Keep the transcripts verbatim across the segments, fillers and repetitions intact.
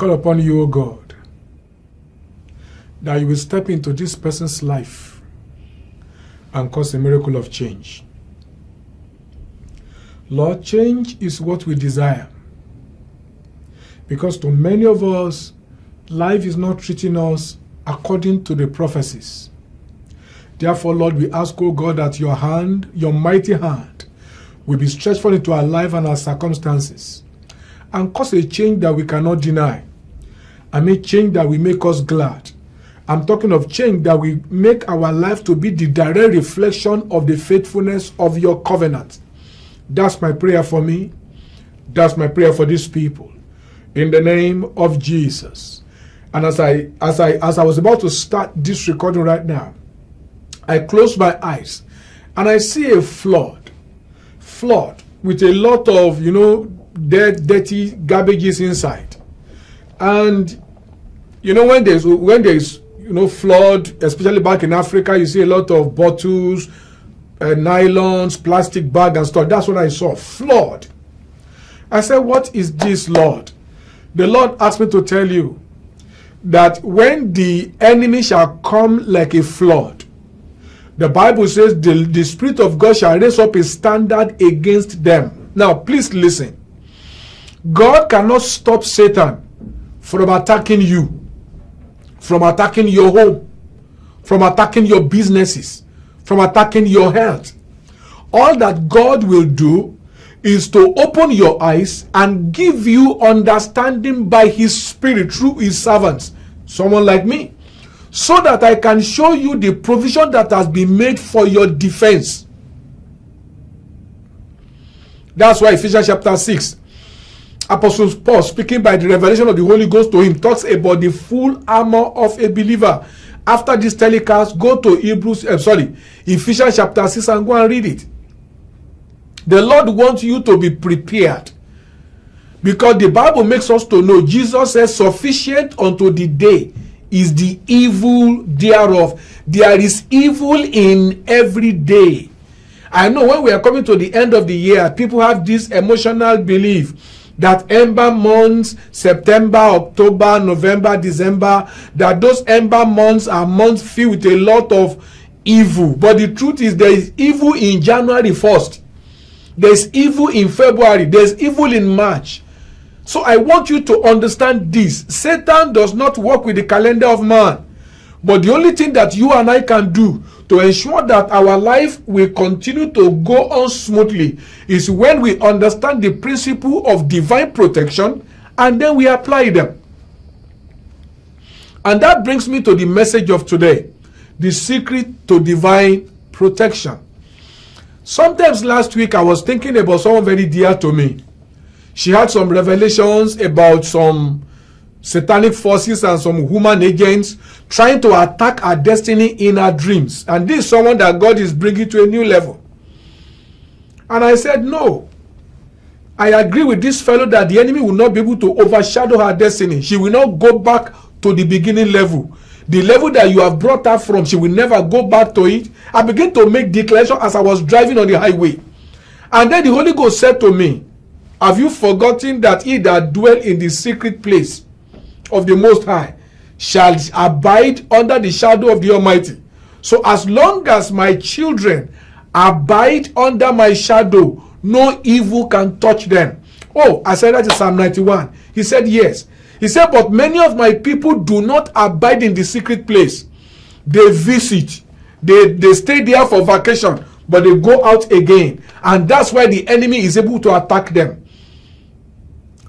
call upon you, O God, that you will step into this person's life and cause a miracle of change. Lord, change is what we desire. Because to many of us, life is not treating us according to the prophecies. Therefore, Lord, we ask, O God, that your hand, your mighty hand, will be stretched forth into our life and our circumstances, and cause a change that we cannot deny, and a change that will make us glad. I'm talking of change that will make our life to be the direct reflection of the faithfulness of your covenant. That's my prayer for me. That's my prayer for these people. In the name of Jesus. And as I, as I, as I was about to start this recording right now, I close my eyes and I see a flood, flood with a lot of, you know, dead, dirty garbages inside. And, you know, when there's, when there's, you know, flood, especially back in Africa, you see a lot of bottles, uh, nylons, plastic bags and stuff. That's what I saw, flood. I said, what is this, Lord? The Lord asked me to tell you that when the enemy shall come like a flood, the Bible says the, the Spirit of God shall raise up a standard against them. Now, please listen. God cannot stop Satan from attacking you, from attacking your home, from attacking your businesses, from attacking your health. All that God will do is to open your eyes and give you understanding by His Spirit through His servants, someone like me, so that I can show you the provision that has been made for your defense. That's why Ephesians chapter six, Apostle Paul, speaking by the revelation of the Holy Ghost to him, talks about the full armor of a believer. After this telecast, go to Hebrews, uh, sorry, Ephesians chapter six and go and read it. The Lord wants you to be prepared, because the Bible makes us to know. Jesus says, sufficient unto the day is the evil thereof. There is evil in every day. I know when we are coming to the end of the year, people have this emotional belief that ember months, September, October, November, December, that those ember months are months filled with a lot of evil. But the truth is, there is evil in January first. There's evil in February. There's evil in March. So I want you to understand this. Satan does not work with the calendar of man. But the only thing that you and I can do to ensure that our life will continue to go on smoothly is when we understand the principle of divine protection and then we apply them. And that brings me to the message of today, the secret to divine protection. Sometimes last week I was thinking about someone very dear to me. She had some revelations about some satanic forces and some human agents trying to attack her destiny in her dreams. And this is someone that God is bringing to a new level. And I said, no, I agree with this fellow that the enemy will not be able to overshadow her destiny. She will not go back to the beginning level. The level that you have brought her from, she will never go back to it. I began to make declaration as I was driving on the highway. And then the Holy Ghost said to me, have you forgotten that he that dwells in the secret place of the Most High shall abide under the shadow of the Almighty? So as long as my children abide under my shadow, no evil can touch them. Oh, I said that in Psalm ninety-one. He said yes. He said, but many of my people do not abide in the secret place. They visit. They, they stay there for vacation, but they go out again. And that's why the enemy is able to attack them.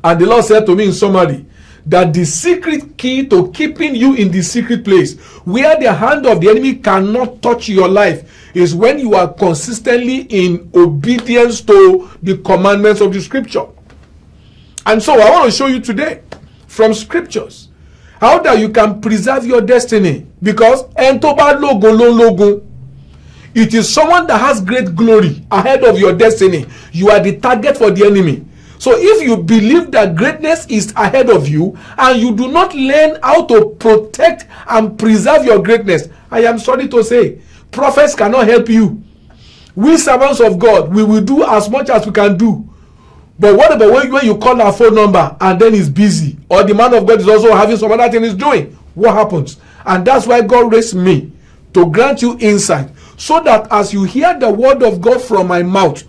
And the Lord said to me in summary, that the secret key to keeping you in the secret place, where the hand of the enemy cannot touch your life, is when you are consistently in obedience to the commandments of the Scripture. And so I want to show you today from Scriptures how that you can preserve your destiny, because it is someone that has great glory ahead of your destiny. You are the target for the enemy. So if you believe that greatness is ahead of you and you do not learn how to protect and preserve your greatness, I am sorry to say, prophets cannot help you. We servants of God, we will do as much as we can do. But what about when you call our phone number and then it's busy, or the man of God is also having some other thing he's doing? What happens? And that's why God raised me to grant you insight, so that as you hear the word of God from my mouth,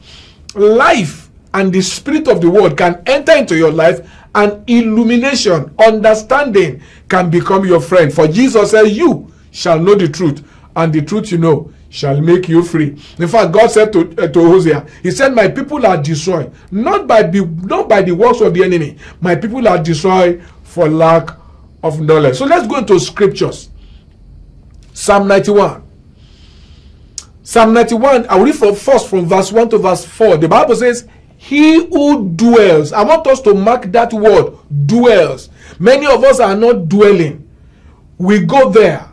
life and the spirit of the word can enter into your life, and illumination, understanding can become your friend. For Jesus said, you shall know the truth, and the truth you know shall make you free. In fact, God said to, uh, to Hosea, he said, my people are destroyed, not by, be, not by the works of the enemy. My people are destroyed for lack of knowledge. So let's go into scriptures. Psalm ninety-one. Psalm ninety-one, I will read from first from verse one to verse four. The Bible says, he who dwells. I want us to mark that word, dwells. Many of us are not dwelling. We go there.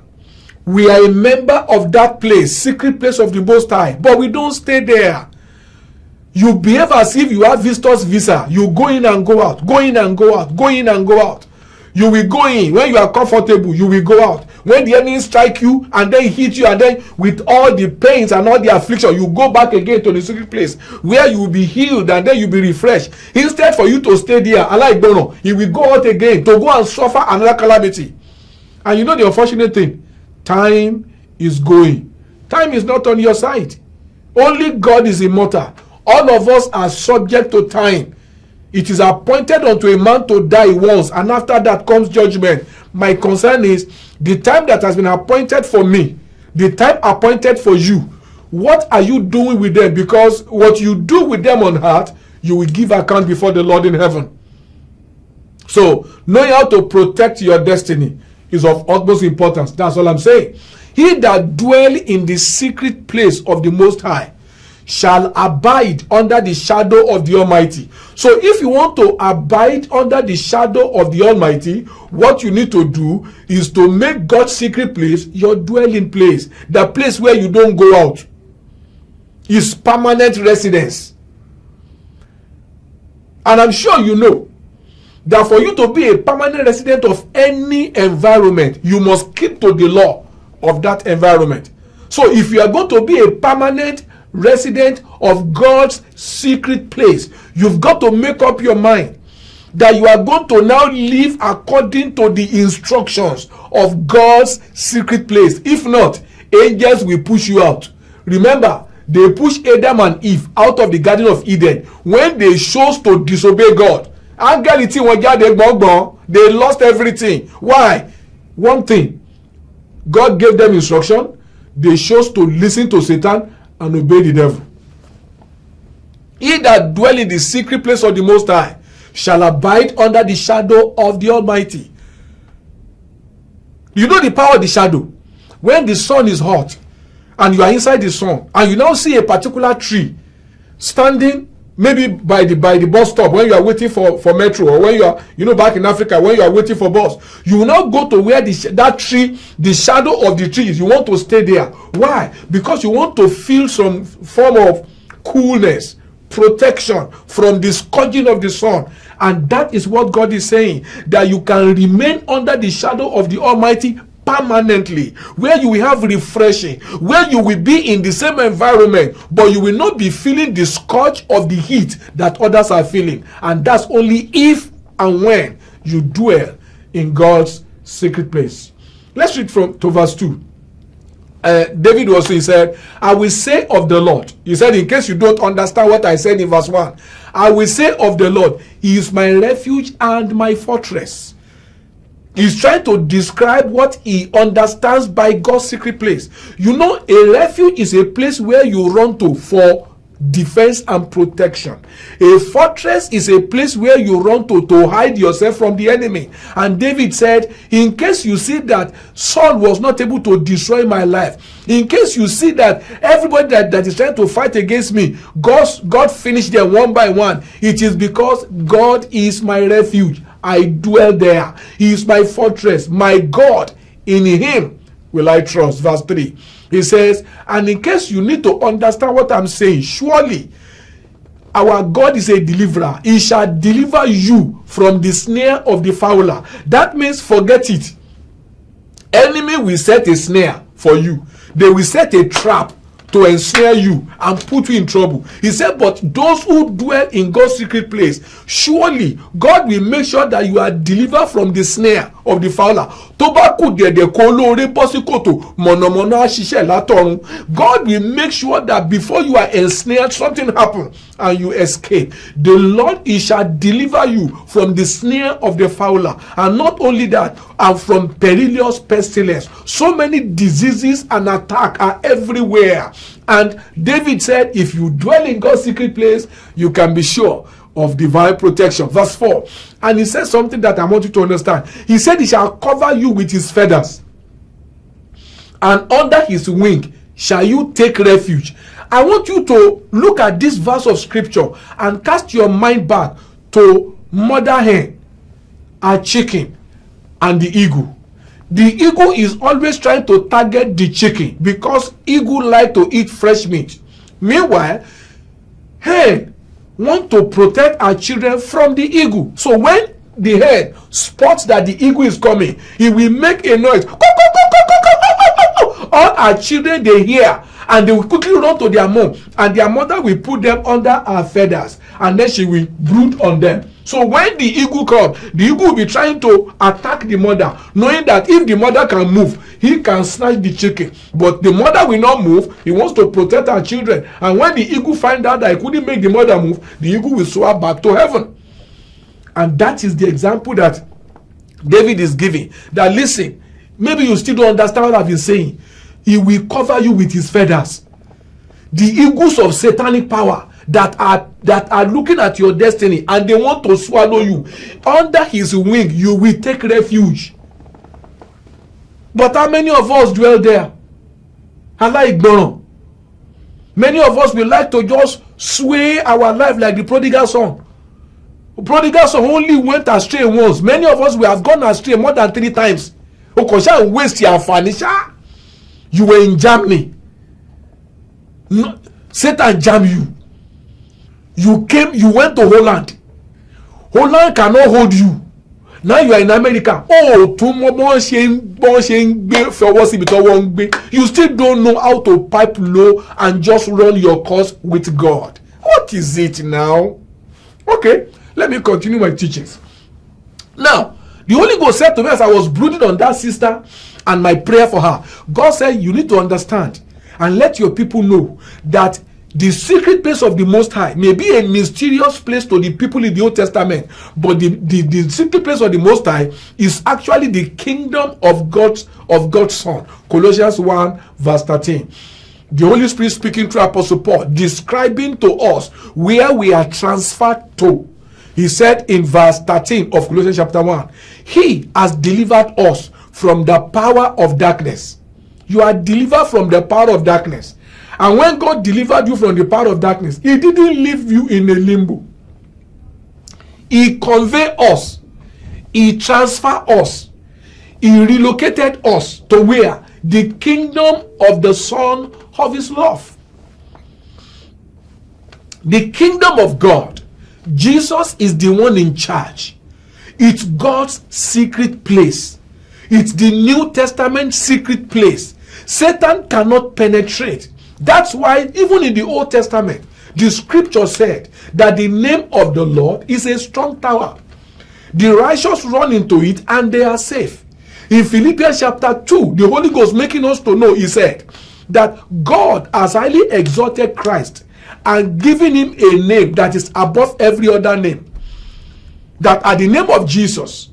We are a member of that place, secret place of the Most High, but we don't stay there. You behave as if you have visitor's visa. You go in and go out, go in and go out, go in and go out. You will go in. When you are comfortable, you will go out. When the enemy strike you and then hit you, and then with all the pains and all the affliction, you go back again to the secret place where you will be healed and then you will be refreshed. Instead for you to stay there, Allah Ibono, you will go out again to go and suffer another calamity. And you know the unfortunate thing? Time is going. Time is not on your side. Only God is immortal. All of us are subject to time. It is appointed unto a man to die once, and after that comes judgment. My concern is the time that has been appointed for me, the time appointed for you, what are you doing with them? Because what you do with them on earth, you will give account before the Lord in heaven. So knowing how to protect your destiny is of utmost importance. That's all I'm saying. He that dwells in the secret place of the Most High shall abide under the shadow of the Almighty. So if you want to abide under the shadow of the Almighty, what you need to do is to make God's secret place your dwelling place, the place where you don't go out. It's permanent residence. And I'm sure you know that for you to be a permanent resident of any environment, you must keep to the law of that environment. So if you are going to be a permanent resident of God's secret place, you've got to make up your mind that you are going to now live according to the instructions of God's secret place. If not, angels will push you out. Remember, they pushed Adam and Eve out of the Garden of Eden when they chose to disobey God. They lost everything. Why? One thing, God gave them instruction. They chose to listen to Satan and obey the devil. He that dwell in the secret place of the Most High shall abide under the shadow of the Almighty. You know the power of the shadow. When the sun is hot and you are inside the sun, and you now see a particular tree standing maybe by the by the bus stop when you are waiting for, for metro, or when you are, you know, back in Africa when you are waiting for bus, you will now go to where the that tree, the shadow of the tree is. You want to stay there. Why? Because you want to feel some form of coolness, protection from the scourging of the sun. And that is what God is saying, that you can remain under the shadow of the Almighty permanently, where you will have refreshing, where you will be in the same environment, but you will not be feeling the scourge of the heat that others are feeling. And that's only if and when you dwell in God's secret place. Let's read from to verse two. Uh, David also, he said, I will say of the Lord. He said, in case you don't understand what I said in verse one, I will say of the Lord, he is my refuge and my fortress. He's trying to describe what he understands by God's secret place. You know, a refuge is a place where you run to for defense and protection. A fortress is a place where you run to to hide yourself from the enemy. And David said, in case you see that Saul was not able to destroy my life, in case you see that everybody that, that is trying to fight against me, God, God finished them one by one, it is because God is my refuge. I dwell there. He is my fortress, my God. In him will I trust. Verse three. He says, and in case you need to understand what I'm saying, surely our God is a deliverer. He shall deliver you from the snare of the fowler. That means forget it. Enemy will set a snare for you. They will set a trap to ensnare you and put you in trouble. He said, but those who dwell in God's secret place, surely God will make sure that you are delivered from the snare of the fowler. God will make sure that before you are ensnared, something happens and you escape. The Lord, he shall deliver you from the snare of the fowler, and not only that, and from perilous pestilence. So many diseases and attacks are everywhere. And David said, if you dwell in God's secret place, you can be sure of divine protection. Verse four. And he said something that I want you to understand. He said, he shall cover you with his feathers, and under his wing shall you take refuge. I want you to look at this verse of scripture and cast your mind back to mother hen, a chicken, and the eagle. The eagle is always trying to target the chicken because eagle like to eat fresh meat. Meanwhile, hen want to protect our children from the eagle. So when the hen spots that the eagle is coming, it will make a noise. All our children, they hear, and they will quickly run to their mom, and their mother will put them under her feathers, and then she will brood on them. So when the eagle comes, the eagle will be trying to attack the mother, knowing that if the mother can move, he can snatch the chicken. But the mother will not move. He wants to protect her children. And when the eagle finds out that he couldn't make the mother move, the eagle will soar back to heaven. And that is the example that David is giving. That listen, maybe you still don't understand what I've been saying. He will cover you with his feathers. The eagles of satanic power that are that are looking at your destiny and they want to swallow you, under his wing you will take refuge. But how many of us dwell there? I like Bono. Many of us will like to just sway our life like the prodigal son. The prodigal son only went astray once. Many of us will have gone astray more than three times. Okosha waste your furniture. You were in Germany. No, Satan jammed you. You came, you went to Holland. Holland cannot hold you. Now you are in America. Oh, you still don't know how to pipe low and just run your course with God. What is it now? Okay, let me continue my teachings. Now, the Holy Ghost said to me as I was brooding on that sister and my prayer for her, God said, you need to understand and let your people know that the secret place of the Most High may be a mysterious place to the people in the Old Testament, but the, the, the secret place of the Most High is actually the kingdom of God's, of God's Son. Colossians one verse thirteen. The Holy Spirit speaking through Apostle Paul, describing to us where we are transferred to. He said in verse thirteen of Colossians chapter one, he has delivered us from the power of darkness. You are delivered from the power of darkness. And when God delivered you from the power of darkness, he didn't leave you in a limbo. He conveyed us. He transferred us. He relocated us to where? The kingdom of the Son of his love. The kingdom of God. Jesus is the one in charge. It's God's secret place. It's the New Testament secret place. Satan cannot penetrate. That's why even in the Old Testament, the scripture said that the name of the Lord is a strong tower. The righteous run into it and they are safe. In Philippians chapter two, the Holy Ghost making us to know, he said that God has highly exalted Christ and given him a name that is above every other name. That at the name of Jesus,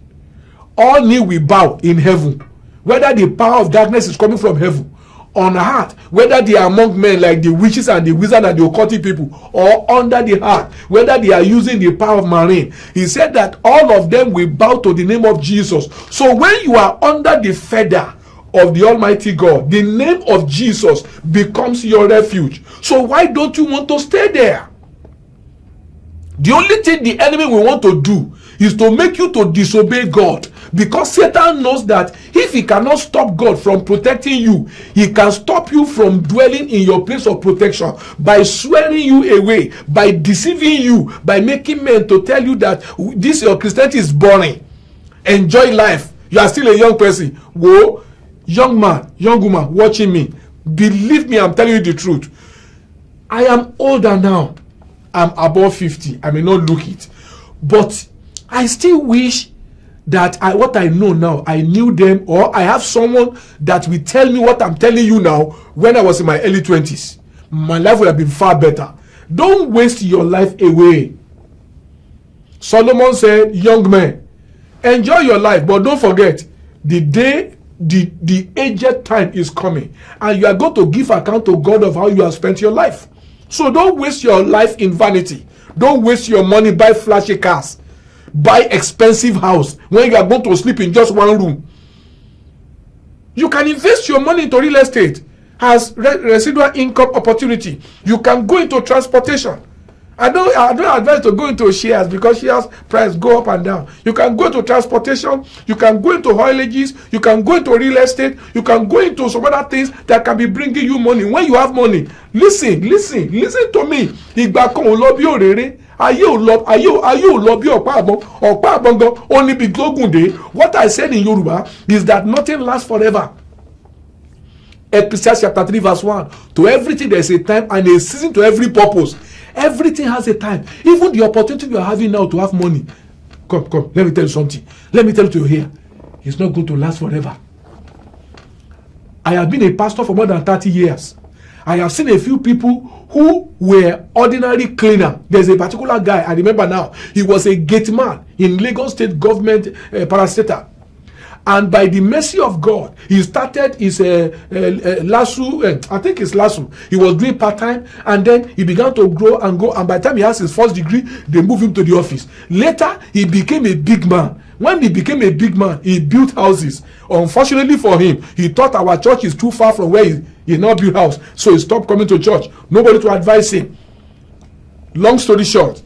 all knee will bow in heaven, whether the power of darkness is coming from heaven, on earth, whether they are among men like the witches and the wizards and the occultic people, or under the earth, whether they are using the power of marine. He said that all of them will bow to the name of Jesus. So when you are under the feather of the Almighty God, the name of Jesus becomes your refuge. So why don't you want to stay there? The only thing the enemy will want to do is to make you to disobey God. Because Satan knows that if he cannot stop God from protecting you, he can stop you from dwelling in your place of protection by swearing you away, by deceiving you, by making men to tell you that this your Christianity is boring. Enjoy life. You are still a young person. Whoa, young man, young woman watching me, Believe me, I'm telling you the truth. I am older now. I'm above fifty. I may not look it. But I still wish that I, what I know now, I knew them, or I have someone that will tell me what I'm telling you now when I was in my early twenties. My life would have been far better. Don't waste your life away. Solomon said, young men, enjoy your life, but don't forget, the day, the, the aged time is coming, and you are going to give account to God of how you have spent your life. So don't waste your life in vanity. Don't waste your money, buy flashy cars, buy expensive house when you are going to sleep in just one room. You can invest your money into real estate as re residual income opportunity. You can go into transportation. I don't, I don't advise to go into shares because shares price go up and down. You can go into transportation, you can go into oilages, you can go into real estate, you can go into some other things that can be bringing you money. When you have money, listen, listen, listen to me. Ìgbà kan ò lọ bí òréré, ayé ò lọ, ayé ò, ayé ò lọ bí ọ̀pá àgbọn, ọ̀pá àgbọn gan, ó ní bí glógùndé. What I said in Yoruba is that nothing lasts forever. Ephesians chapter three verse one. To everything there is a time and a season to every purpose. Everything has a time. Even the opportunity you are having now to have money. Come, come, let me tell you something. Let me tell you here. It's not going to last forever. I have been a pastor for more than thirty years. I have seen a few people who were ordinary cleaner. There's a particular guy, I remember now. He was a gate man in Lagos State government uh, parastatal. And by the mercy of God, he started his uh, uh, uh, LASU, uh, I think it's LASU. He was doing part-time, and then he began to grow and go. And by the time he has his first degree, they moved him to the office. Later, he became a big man. When he became a big man, he built houses. Unfortunately for him, he thought our church is too far from where he, he now built house. So he stopped coming to church. Nobody to advise him. Long story short,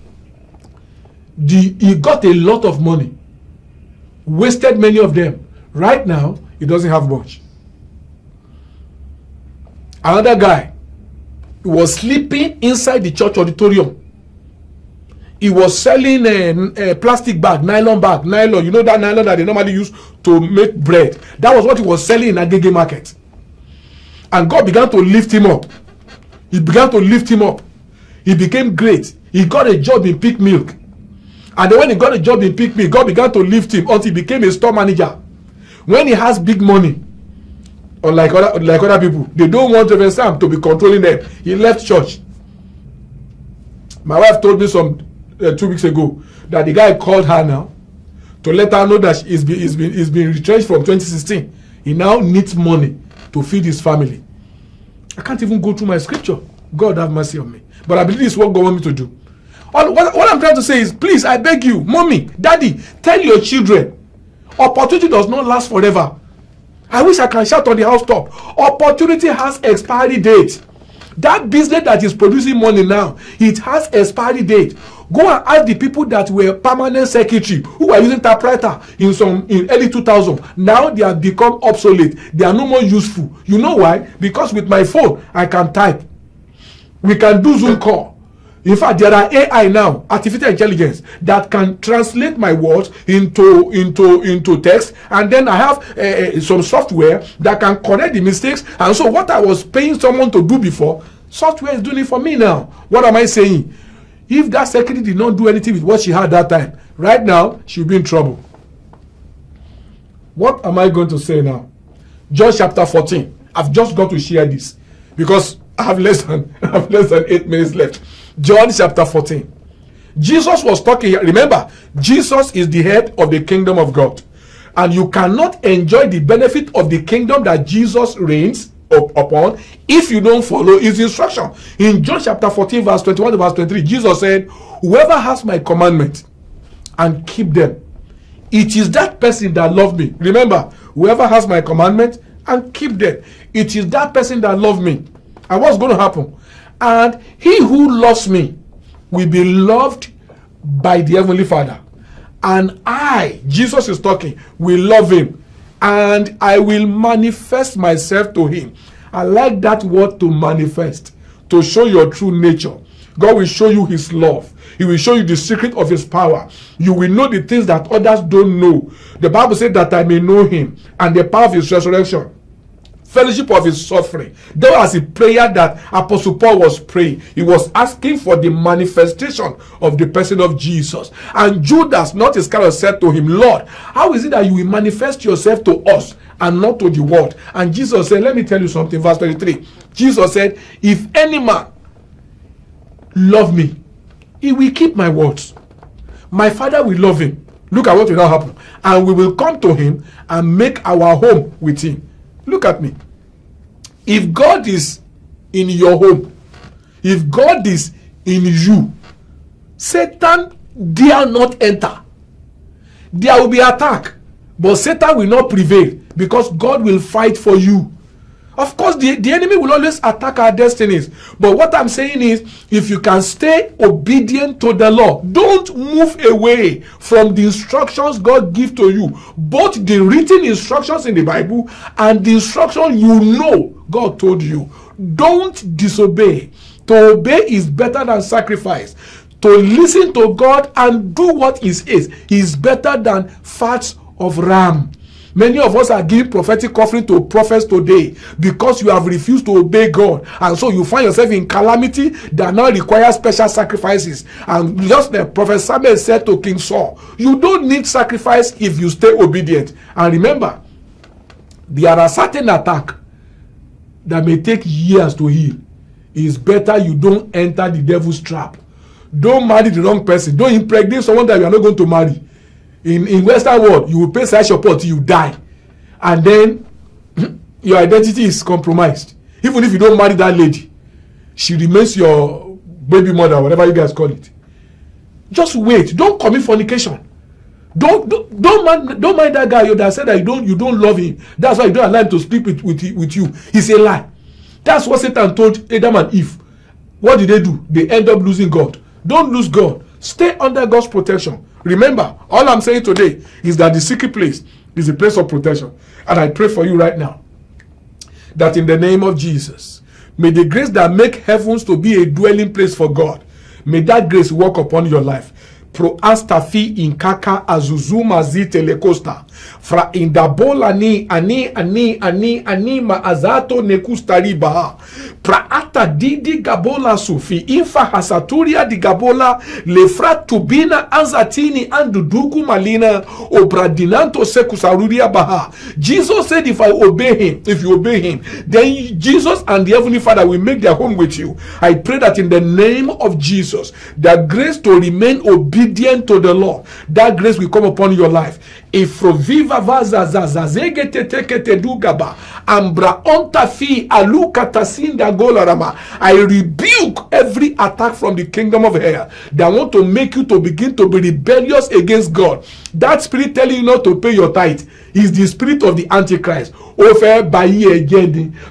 the, he got a lot of money. Wasted many of them. Right now, he doesn't have much. Another guy was sleeping inside the church auditorium. He was selling a, a plastic bag, nylon bag, nylon. You know that nylon that they normally use to make bread. That was what he was selling in Agege market. And God began to lift him up. He began to lift him up. He became great. He got a job in Peak Milk. And then when he got a job in Peak Milk, God began to lift him until he became a store manager. When he has big money, unlike other, like other people, they don't want Reverend Sam to be controlling them. He left church. My wife told me some uh, two weeks ago that the guy called her now to let her know that he's been, he's been, he's been retrenched from twenty sixteen. He now needs money to feed his family. I can't even go through my scripture. God have mercy on me. But I believe it's what God wants me to do. All, what, what I'm trying to say is, please, I beg you, mommy, daddy, tell your children, opportunity does not last forever. I wish I can shout on the housetop. Opportunity has expiry date. That business that is producing money now, it has expiry date. Go and ask the people that were permanent secretary who were using typewriter in some in early two thousand. Now they have become obsolete. They are no more useful. You know why? Because with my phone, I can type. We can do Zoom call. In fact, there are A I now, artificial intelligence, that can translate my words into into into text, and then I have uh, some software that can correct the mistakes. And so, what I was paying someone to do before, software is doing it for me now. What am I saying? If that secretary did not do anything with what she had that time, right now she'll be in trouble. What am I going to say now? John chapter fourteen. I've just got to share this because I have less than I have less than eight minutes left. John chapter fourteen. Jesus was talking here. Remember, Jesus is the head of the kingdom of God. And you cannot enjoy the benefit of the kingdom that Jesus reigns up upon if you don't follow his instruction. In John chapter fourteen, verse twenty-one to verse twenty-three, Jesus said, whoever has my commandment and keep them, it is that person that loved me. Remember, whoever has my commandment and keep them, it is that person that loved me. And what's going to happen? And he who loves me will be loved by the Heavenly Father. And I, Jesus is talking, will love him. And I will manifest myself to him. I like that word, to manifest, to show your true nature. God will show you his love. He will show you the secret of his power. You will know the things that others don't know. The Bible says that I may know him and the power of his resurrection. fellowship of his suffering. That was a prayer that Apostle Paul was praying. He was asking for the manifestation of the person of Jesus. And Judas, not Iscariot, said to him, Lord, how is it that you will manifest yourself to us and not to the world? And Jesus said, let me tell you something, verse twenty-three. Jesus said, if any man love me, he will keep my words. My Father will love him. Look at what will now happen. And we will come to him and make our home with him. Look at me. If God is in your home, if God is in you, Satan dare not enter. There will be attack, but Satan will not prevail because God will fight for you. Of course, the, the enemy will always attack our destinies. But what I'm saying is, if you can stay obedient to the law, don't move away from the instructions God gives to you. Both the written instructions in the Bible and the instruction you know God told you. Don't disobey. To obey is better than sacrifice. To listen to God and do what he says is better than fat of ram. Many of us are giving prophetic offering to prophets today because you have refused to obey God. And so you find yourself in calamity that now requires special sacrifices. And just like Prophet Samuel said to King Saul, you don't need sacrifice if you stay obedient. And remember, there are certain attacks that may take years to heal. It's better you don't enter the devil's trap. Don't marry the wrong person. Don't impregnate someone that you are not going to marry. In, in Western world, you will pay such support till you die. And then your identity is compromised. Even if you don't marry that lady, she remains your baby mother, whatever you guys call it. Just wait. Don't commit fornication. Don't don't don't mind, don't mind that guy that said that you don't you don't love him. That's why you don't allow him to sleep with, with, with you. It's a lie. That's what Satan told Adam and Eve. What did they do? They end up losing God. Don't lose God. Stay under God's protection. Remember, all I'm saying today is that the secret place is a place of protection. And I pray for you right now that in the name of Jesus, may the grace that makes heavens to be a dwelling place for God, may that grace walk upon your life. Proastafi inkaka azuzuma zitelekosta fra indabola ni ani ani ani ani ma azato nekustariba praata didi gabola sufi infa hasaturia di gabola lefra tubina anzatini anduduku malina obradinanto sekusaruria baha. Jesus said, if I obey him, if you obey him, then Jesus and the Heavenly Father will make their home with you. I pray that in the name of Jesus, that grace to remain obedient obedient to the Lord, that grace will come upon your life. Ifroviva vaza zaza zegete tekete dugaba ambra ontafi alukatasinda golarama. I rebuke every attack from the kingdom of hell that want to make you to begin to be rebellious against God. That spirit telling you not to pay your tithe is the spirit of the Antichrist.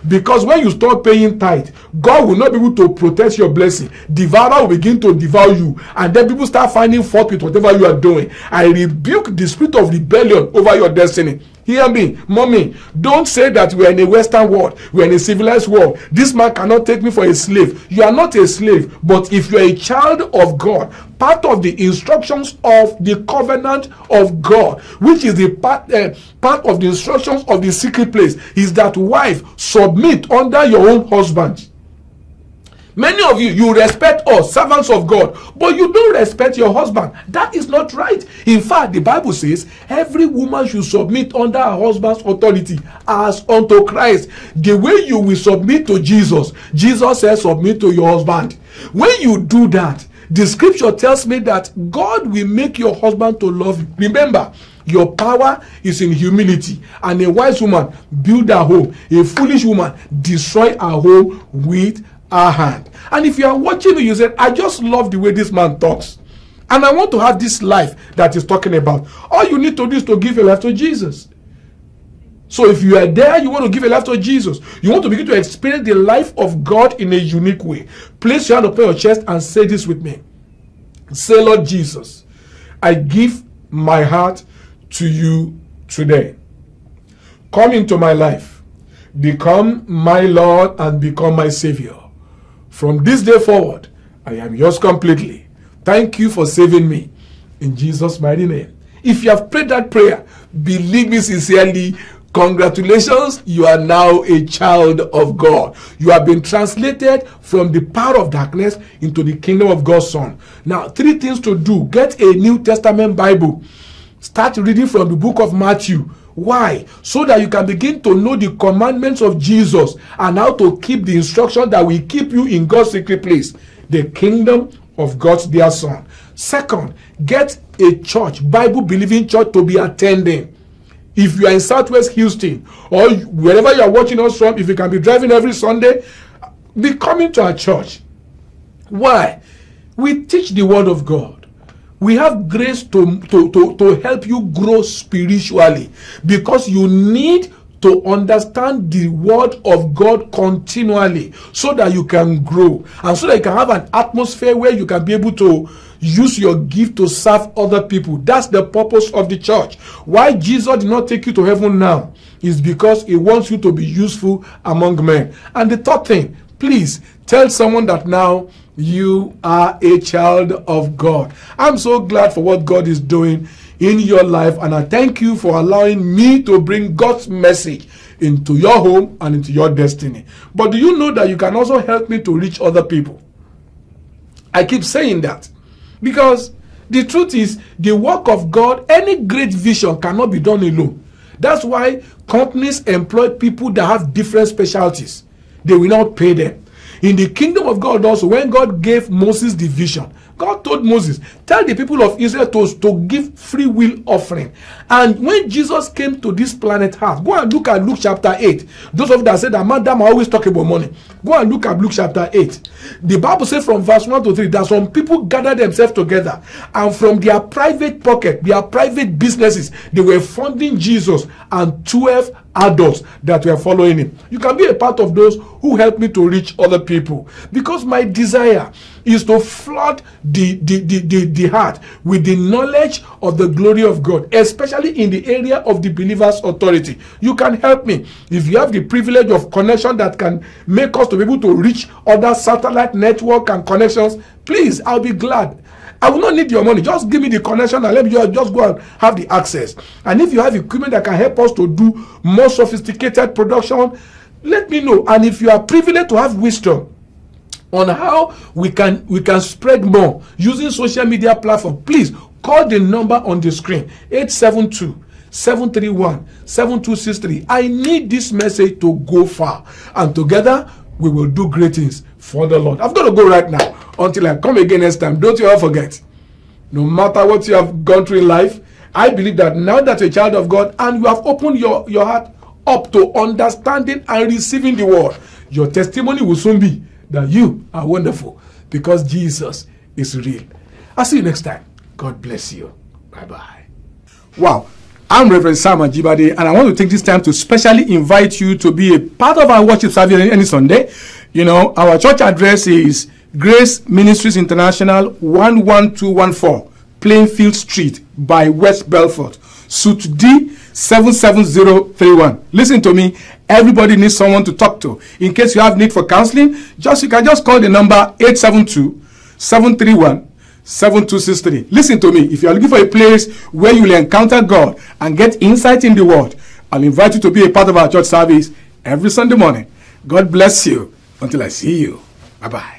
Because when you stop paying tithe, God will not be able to protect your blessing. Devourer will begin to devour you, and then people start finding fault with whatever you are doing. I rebuke the spirit of rebellion over your destiny. Hear me, mommy. Don't say that we are in a Western world. We are in a civilized world. This man cannot take me for a slave. You are not a slave, but if you are a child of God, part of the instructions of the covenant of God, which is the part, uh, part of the instructions of the secret place, is that wife submit under your own husband. Many of you, you respect us, servants of God, but you don't respect your husband. That is not right. In fact, the Bible says, every woman should submit under her husband's authority as unto Christ. The way you will submit to Jesus, Jesus says, submit to your husband. When you do that, the scripture tells me that God will make your husband to love you. Remember, your power is in humility. And a wise woman builds her home. A foolish woman destroys her home with our hand. And if you are watching me, you said, I just love the way this man talks, and I want to have this life that he's talking about. All you need to do is to give your life to Jesus. So if you are there, you want to give your life to Jesus, you want to begin to experience the life of God in a unique way, place your hand upon your chest and say this with me. Say, Lord Jesus, I give my heart to you today. Come into my life. Become my Lord and become my Savior. From this day forward, I am yours completely. Thank you for saving me. In Jesus' mighty name. If you have prayed that prayer, believe me sincerely, Congratulations, you are now a child of God. You have been translated from the power of darkness into the kingdom of God's Son. Now, three things to do. Get a New Testament Bible. Start reading from the book of Matthew. Why? So that you can begin to know the commandments of Jesus and how to keep the instruction that will keep you in God's secret place, the kingdom of God's dear Son. Second, get a church, Bible-believing church to be attending. If you are in Southwest Houston or wherever you are watching us from, if you can be driving every Sunday, be coming to our church. Why? We teach the Word of God. We have grace to, to, to, to help you grow spiritually because you need to understand the Word of God continually so that you can grow and so that you can have an atmosphere where you can be able to use your gift to serve other people. That's the purpose of the church. Why Jesus did not take you to heaven now is because he wants you to be useful among men. And the third thing, please tell someone that now you are a child of God. I'm so glad for what God is doing in your life, and I thank you for allowing me to bring God's message into your home and into your destiny. But do you know that you can also help me to reach other people? I keep saying that. Because the truth is, the work of God, any great vision cannot be done alone. That's why companies employ people that have different specialties. They will not pay them. In the kingdom of God also, when God gave Moses the vision, God told Moses, tell the people of Israel to, to give free will offering. And when Jesus came to this planet Earth, go and look at Luke chapter eight. Those of you that said that madam always talk about money, go and look at Luke chapter eight. The Bible says from verse one to three that some people gathered themselves together, and from their private pocket, their private businesses, they were funding Jesus and twelve adults that were following him. You can be a part of those who help me to reach other people, because my desire is to flood the, the, the, the, the heart with the knowledge of the glory of God, especially in the area of the believer's authority. You can help me. If you have the privilege of connection that can make us to be able to reach other satellite network and connections, please, I'll be glad. I will not need your money. Just give me the connection and let me just go and have the access. And if you have equipment that can help us to do more sophisticated production, let me know. And if you are privileged to have wisdom on how we can we can spread more using social media platform, please call the number on the screen, eight seven two, seven three one, seven two six three. I need this message to go far, and together we will do great things for the Lord. I've got to go right now. Until I come again next time, don't you ever forget, no matter what you have gone through in life, I believe that now that you're a child of God and you have opened your, your heart up to understanding and receiving the word, your testimony will soon be that you are wonderful because Jesus is real. I'll see you next time. God bless you. Bye-bye. Wow. I'm Reverend Sam Ajibade, and I want to take this time to specially invite you to be a part of our worship service any Sunday. You know, our church address is Grace Ministries International, one one two one four, Plainfield Street by West Belfort, Suite D, seven seven zero three one. Listen to me. Everybody needs someone to talk to. In case you have need for counseling, just you can just call the number eight seven two, seven three one, seven two six three. Listen to me. If you are looking for a place where you will encounter God and get insight in the Word, I'll invite you to be a part of our church service every Sunday morning. God bless you. Until I see you. Bye-bye.